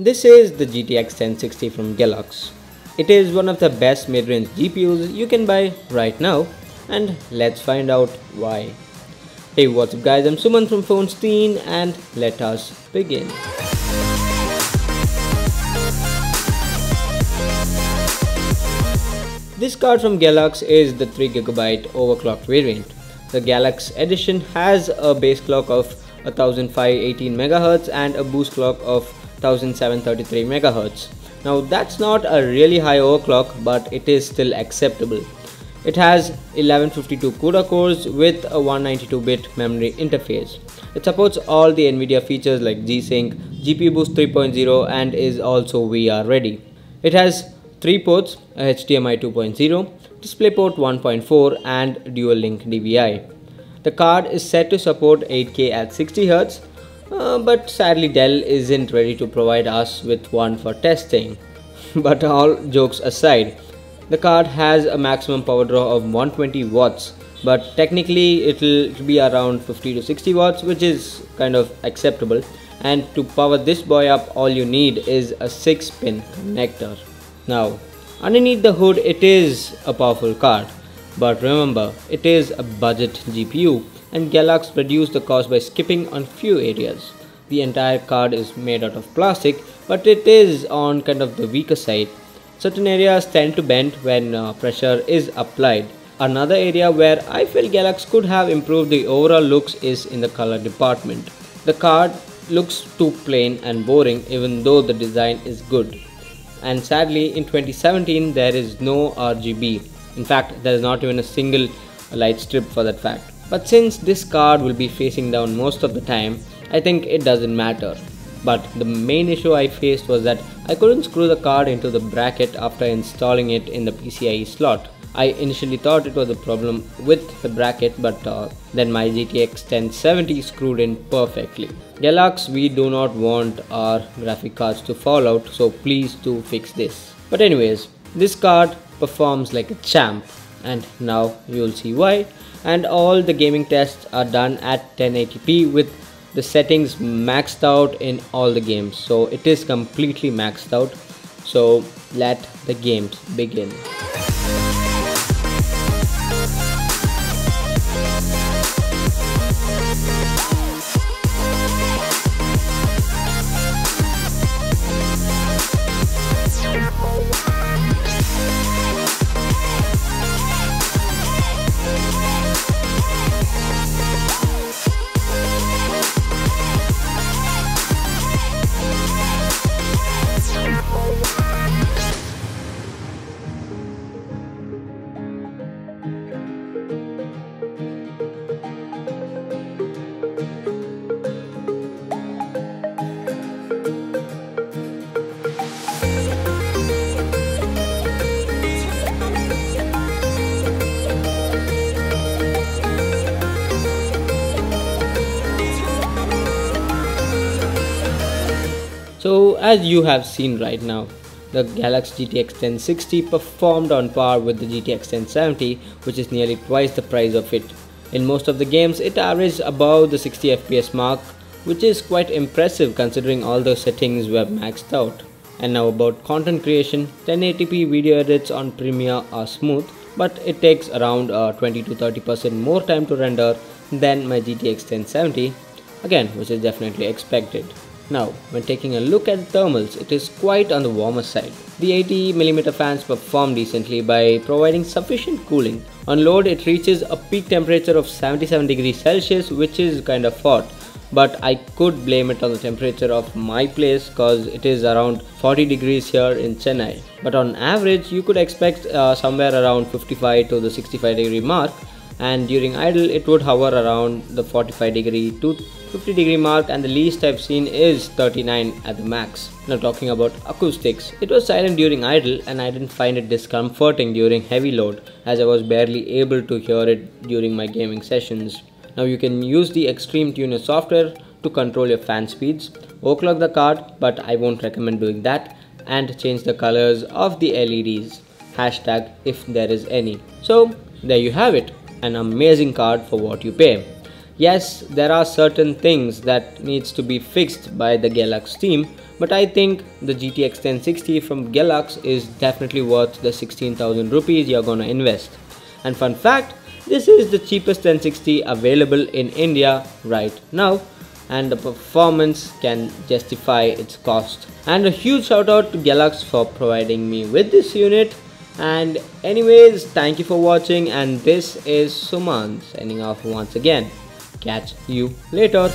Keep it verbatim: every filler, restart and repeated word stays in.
This is the G T X ten sixty from GALAX. It is one of the best mid-range G P Us you can buy right now, and let's find out why. Hey, what's up guys, I'm Suman from Phone Stein, and let us begin. This card from GALAX is the three gigabyte overclocked variant. The GALAX edition has a base clock of one thousand five hundred eighteen megahertz and a boost clock of one thousand seven hundred thirty-three megahertz. Now that's not a really high overclock, but it is still acceptable. It has eleven fifty-two CUDA cores with a one ninety-two bit memory interface. It supports all the NVIDIA features like G Sync, G P boost three point oh, and is also V R ready. It has three ports, a H D M I two point oh, DisplayPort one point four, and dual link D V I. The card is set to support eight K at sixty hertz, uh, but sadly Dell isn't ready to provide us with one for testing. But all jokes aside, the card has a maximum power draw of one hundred twenty watts, but technically it'll be around fifty to sixty watts, which is kind of acceptable. And to power this boy up, all you need is a six pin connector. Now, underneath the hood, it is a powerful card, but remember, it is a budget G P U, and GALAX reduced the cost by skipping on few areas. The entire card is made out of plastic, but it is on kind of the weaker side. Certain areas tend to bend when uh, pressure is applied. Another area where I feel GALAX could have improved the overall looks is in the color department. The card looks too plain and boring, even though the design is good. And sadly, in twenty seventeen, there is no R G B. In fact, there is not even a single light strip for that fact. But since this card will be facing down most of the time, I think it doesn't matter. But the main issue I faced was that I couldn't screw the card into the bracket after installing it in the P C I E slot. I initially thought it was a problem with the bracket, but uh, then my G T X ten seventy screwed in perfectly. GALAX, we do not want our graphic cards to fall out, so please do fix this. But anyways, this card performs like a champ, and now you'll see why. And all the gaming tests are done at ten eighty p with the settings maxed out in all the games, so it is completely maxed out. So let the games begin. So as you have seen right now, the GALAX G T X ten sixty performed on par with the G T X ten seventy, which is nearly twice the price of it. In most of the games, it averaged above the sixty F P S mark, which is quite impressive considering all the settings were maxed out. And now about content creation, ten eighty p video edits on Premiere are smooth, but it takes around uh, twenty to thirty percent more time to render than my G T X ten seventy, again, which is definitely expected. Now, when taking a look at the thermals, it is quite on the warmer side. The eighty millimeter fans perform decently by providing sufficient cooling. On load, it reaches a peak temperature of seventy-seven degrees Celsius, which is kind of hot. But I could blame it on the temperature of my place, cause it is around forty degrees here in Chennai. But on average, you could expect uh, somewhere around fifty-five to the sixty-five degree mark. And during idle, it would hover around the forty-five degree to fifty degree mark, and the least I've seen is thirty-nine at the max. Now talking about acoustics, it was silent during idle and I didn't find it discomforting during heavy load, as I was barely able to hear it during my gaming sessions. Now you can use the Extreme Tuner software to control your fan speeds, overclock the card, but I won't recommend doing that, and change the colors of the L E Ds, hashtag if there is any. So there you have it, an amazing card for what you pay. Yes, there are certain things that needs to be fixed by the GALAX team, but I think the G T X ten sixty from GALAX is definitely worth the sixteen thousand rupees you're gonna invest. And fun fact, this is the cheapest ten sixty available in India right now, and the performance can justify its cost. And a huge shout out to GALAX for providing me with this unit. And anyways, thank you for watching, and this is Suman signing off once again. Catch you later.